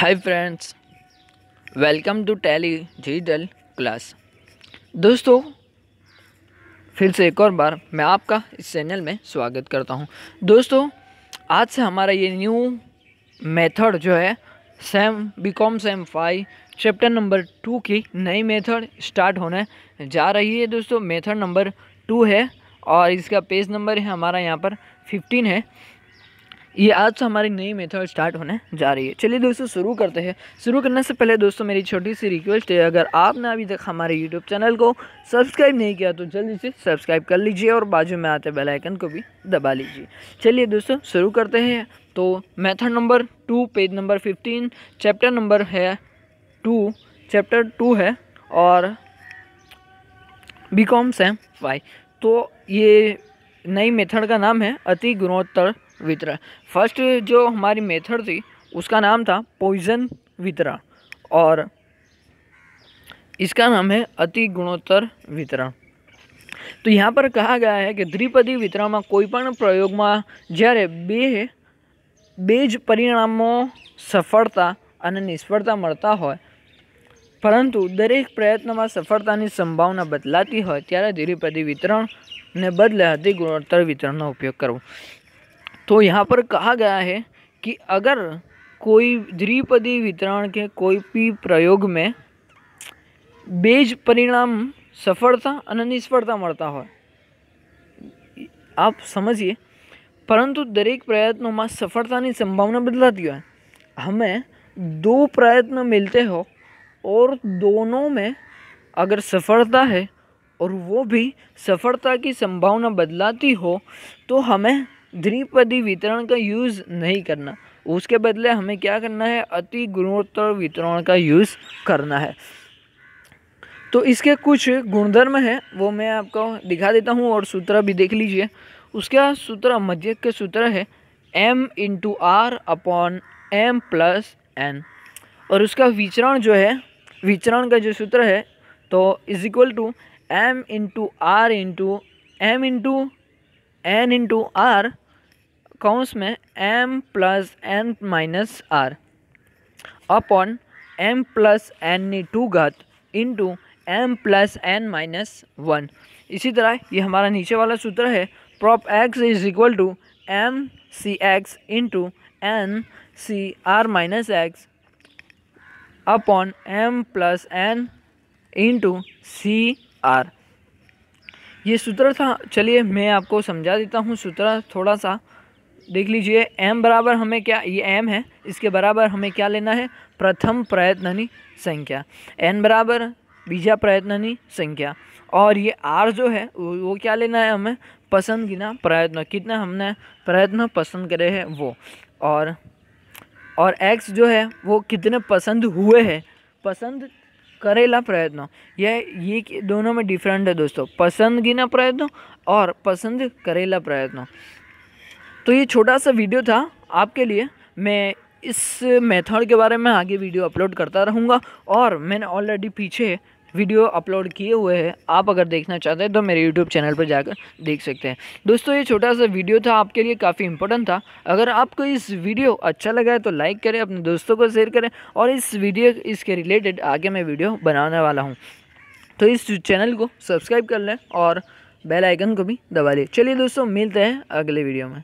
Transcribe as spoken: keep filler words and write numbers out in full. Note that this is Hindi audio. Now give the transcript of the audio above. Hi friends, welcome to Tally जी डल क्लास। दोस्तों फिर से एक और बार मैं आपका इस चैनल में स्वागत करता हूं। दोस्तों आज से हमारा ये न्यू मेथड जो है same BCom same five chapter number two की नई मेथड स्टार्ट होने जा रही है। दोस्तों मेथड नंबर टू है और इसका पेज नंबर है हमारा यहाँ पर फिफ्टीन है। ये आज से हमारी नई मेथड स्टार्ट होने जा रही है। चलिए दोस्तों शुरू करते हैं। शुरू करने से पहले दोस्तों मेरी छोटी सी रिक्वेस्ट है, अगर आपने अभी तक हमारे यूट्यूब चैनल को सब्सक्राइब नहीं किया तो जल्दी से सब्सक्राइब कर लीजिए और बाजू में आते बेल आइकन को भी दबा लीजिए। चलिए दोस्तों शुरू करते हैं। तो method number two page number fifteen chapter number है टू चैप्टर टू है और बीकॉम सेम फाइव। तो ये नई मेथड का नाम है अति गुणोत्तर वितरण। फर्स्ट जो हमारी मेथड थी उसका नाम था पॉइजन वितरण और इसका नाम है अति गुणोत्तर वितरण। तो यहाँ पर कहा गया है कि द्विपदी वितरण में कोईपण प्रयोग में जयरे बे बेज परिणामों सफलता अने निष्फलता मळता होय परंतु दरेक प्रयत्न में सफलता की संभावना बदलाती होय त्यारे द्विपदी वितरण ने बदले अति गुणोत्तर वितरण का उपयोग करवो। तो यहाँ पर कहा गया है कि अगर कोई द्विपदी वितरण के कोई भी प्रयोग में बेज परिणाम सफलता और निष्फलता मळता हो, आप समझिए, परंतु दरेक प्रयत्नों में सफलता की संभावना बदलाती है। हमें दो प्रयत्न मिलते हो और दोनों में अगर सफलता है और वो भी सफलता की संभावना बदलाती हो तो हमें द्विपदी वितरण का यूज़ नहीं करना, उसके बदले हमें क्या करना है, अति गुणोत्तर वितरण का यूज़ करना है। तो इसके कुछ गुणधर्म हैं वो मैं आपको दिखा देता हूँ और सूत्र भी देख लीजिए। उसका सूत्र मध्यक के सूत्र है m into R upon M plus N और उसका विचरण जो है विचरण का जो सूत्र है तो is equal to M into R into M into N into R काउंस में M plus N minus R upon M plus N नी टू घात into M plus N minus one. इसी तरह ये हमारा नीचे वाला सूत्र है prop X is equal to M C X into N C R minus X upon M plus N into C R. ये सूत्र था। चलिए मैं आपको समझा देता हूँ सूत्र थोड़ा सा देख लीजिए। m बराबर हमें क्या, ये m है, इसके बराबर हमें क्या लेना है, प्रथम प्रयत्न की संख्या। n बराबर बीजा प्रयत्न की संख्या और ये r जो है वो क्या लेना है, हमें पसंद गिना प्रयत्न, कितना हमने प्रयत्न पसंद करे हैं वो, और और x जो है वो कितने पसंद हुए हैं, पसंद करेला प्रयत्न। यह ये दोनों में डिफरेंट है दोस्तों, पसंद गिना प्रयत्न और पसंद करेला प्रयत्न। तो ये छोटा सा वीडियो था आपके लिए। मैं इस मेथड के बारे में आगे वीडियो अपलोड करता रहूँगा और मैंने ऑलरेडी पीछे वीडियो अपलोड किए हुए हैं, आप अगर देखना चाहते हैं तो मेरे यूट्यूब चैनल पर जाकर देख सकते हैं। दोस्तों ये छोटा सा वीडियो था आपके लिए, काफ़ी इंपॉर्टेंट था। अगर आपको इस वीडियो अच्छा लगा है तो लाइक करें, अपने दोस्तों को शेयर करें और इस वीडियो इसके रिलेटेड आगे मैं वीडियो बनाने वाला हूँ तो इस चैनल को सब्सक्राइब कर लें और बेल आइकन को भी दबा लें। चलिए दोस्तों मिलते हैं अगले वीडियो में।